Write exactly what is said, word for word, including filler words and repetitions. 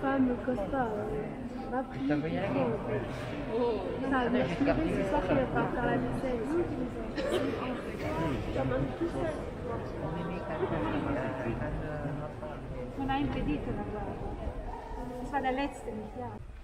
Femme Costa, va pris. Oh, ça a décidé ce soir qu'il va falloir faire la vaisselle. Non ha impedito la guerra. Si fa dall'estero, chiaro.